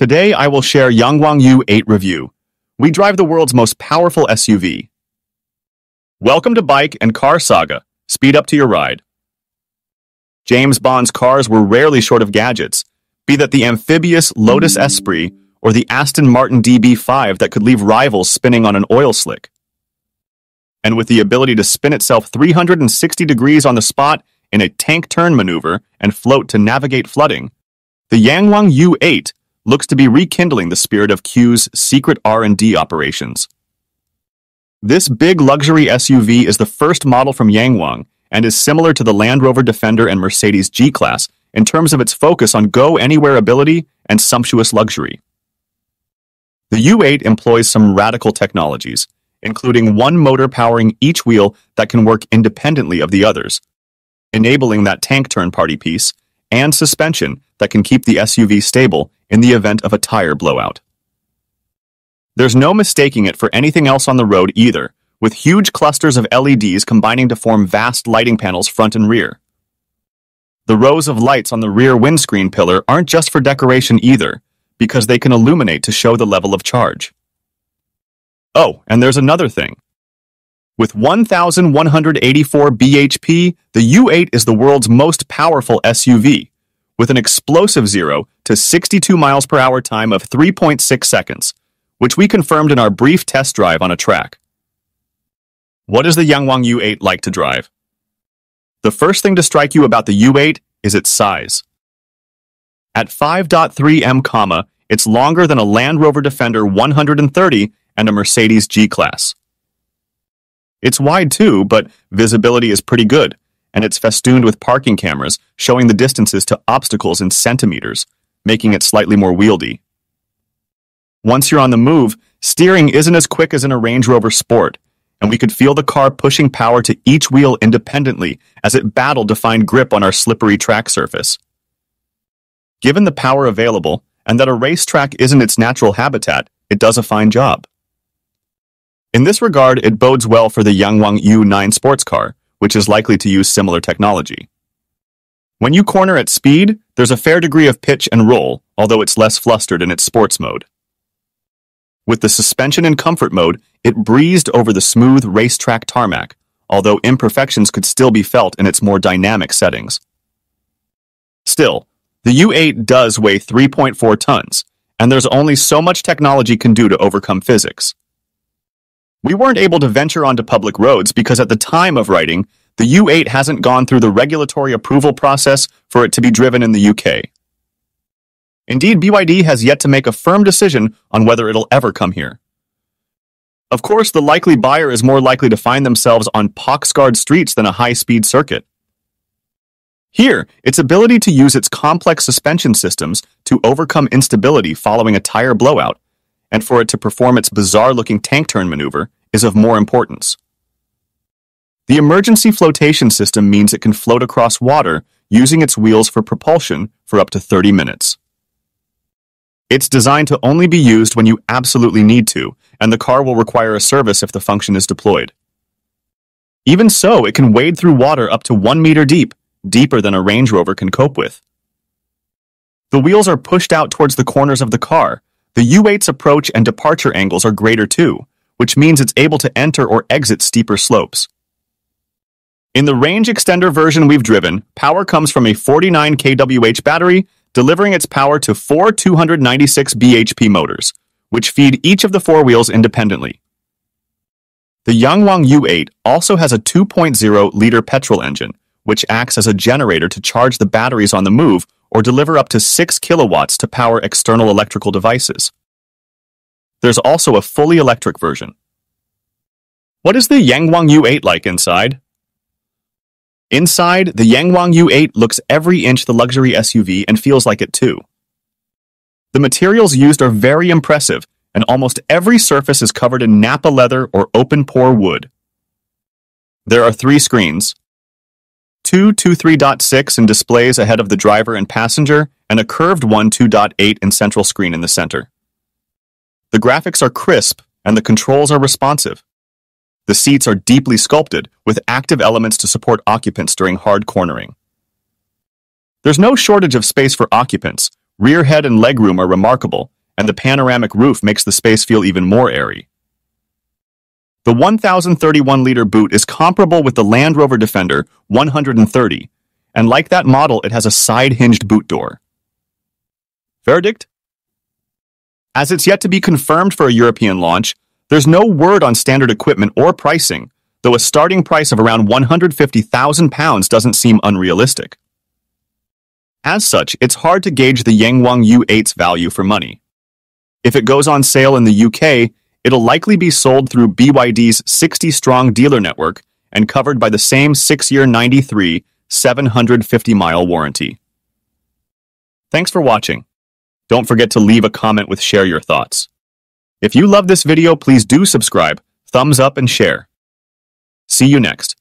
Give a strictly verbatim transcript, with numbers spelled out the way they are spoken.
Today, I will share Yangwang U eight review. We drive the world's most powerful S U V. Welcome to Bike and Car Saga. Speed up to your ride. James Bond's cars were rarely short of gadgets, be that the amphibious Lotus Esprit or the Aston Martin D B five that could leave rivals spinning on an oil slick. And with the ability to spin itself three hundred sixty degrees on the spot in a tank turn maneuver and float to navigate flooding, the Yangwang U eight looks to be rekindling the spirit of Q's secret R and D operations. This big luxury S U V is the first model from Yangwang and is similar to the Land Rover Defender and Mercedes G-Class in terms of its focus on go-anywhere ability and sumptuous luxury. The U eight employs some radical technologies, including one motor powering each wheel that can work independently of the others, enabling that tank turn party piece, and suspension that can keep the S U V stable in the event of a tire blowout. There's no mistaking it for anything else on the road either, with huge clusters of L E Ds combining to form vast lighting panels front and rear. The rows of lights on the rear windscreen pillar aren't just for decoration either, because they can illuminate to show the level of charge. Oh, and there's another thing. With one thousand one hundred eighty-four B H P, the U eight is the world's most powerful S U V, with an explosive zero to sixty-two miles per hour time of three point six seconds, which we confirmed in our brief test drive on a track. What is the Yangwang U eight like to drive? The first thing to strike you about the U eight is its size. At five point three meters, it's longer than a Land Rover Defender one hundred thirty and a Mercedes G-Class. It's wide too, but visibility is pretty good, and it's festooned with parking cameras showing the distances to obstacles in centimeters, making it slightly more wieldy. Once you're on the move, steering isn't as quick as in a Range Rover Sport, and we could feel the car pushing power to each wheel independently as it battled to find grip on our slippery track surface. Given the power available, and that a racetrack isn't its natural habitat, it does a fine job. In this regard, it bodes well for the Yangwang U nine sports car, which is likely to use similar technology. When you corner at speed, there's a fair degree of pitch and roll, although it's less flustered in its sports mode. With the suspension in comfort mode, it breezed over the smooth racetrack tarmac, although imperfections could still be felt in its more dynamic settings. Still, the U eight does weigh three point four tons, and there's only so much technology can do to overcome physics. We weren't able to venture onto public roads because at the time of writing, the U eight hasn't gone through the regulatory approval process for it to be driven in the U K. Indeed, B Y D has yet to make a firm decision on whether it'll ever come here. Of course, the likely buyer is more likely to find themselves on pox-scarred streets than a high-speed circuit. Here, its ability to use its complex suspension systems to overcome instability following a tire blowout, and for it to perform its bizarre-looking tank turn maneuver, is of more importance. The emergency flotation system means it can float across water using its wheels for propulsion for up to thirty minutes. It's designed to only be used when you absolutely need to, and the car will require a service if the function is deployed. Even so, it can wade through water up to one meter deep, deeper than a Range Rover can cope with. The wheels are pushed out towards the corners of the car. The U eight's approach and departure angles are greater too, which means it's able to enter or exit steeper slopes. In the range extender version we've driven, power comes from a forty-nine kilowatt hour battery, delivering its power to four two hundred ninety-six B H P motors, which feed each of the four wheels independently. The Yangwang U eight also has a two point oh liter petrol engine, which acts as a generator to charge the batteries on the move or deliver up to six kilowatts to power external electrical devices. There's also a fully electric version. What is the Yangwang U eight like inside? Inside, the Yangwang U eight looks every inch the luxury S U V and feels like it too. The materials used are very impressive, and almost every surface is covered in Nappa leather or open-pore wood. There are three screens. Two two point three point six in displays ahead of the driver and passenger, and a curved one two point eight in central screen in the center. The graphics are crisp, and the controls are responsive. The seats are deeply sculpted, with active elements to support occupants during hard cornering. There's no shortage of space for occupants, Rear head and legroom are remarkable, and the panoramic roof makes the space feel even more airy. The one thousand thirty-one liter boot is comparable with the Land Rover Defender one hundred thirty, and like that model, it has a side-hinged boot door. Verdict? As it's yet to be confirmed for a European launch, there's no word on standard equipment or pricing, though a starting price of around one hundred fifty thousand pounds doesn't seem unrealistic. As such, it's hard to gauge the Yangwang U eight's value for money. If it goes on sale in the U K, it'll likely be sold through B Y D's sixty-strong dealer network and covered by the same six-year ninety-three, seven hundred fifty mile warranty. Thanks for watching. Don't forget to leave a comment with share your thoughts. If you love this video, please do subscribe, thumbs up, and share. See you next.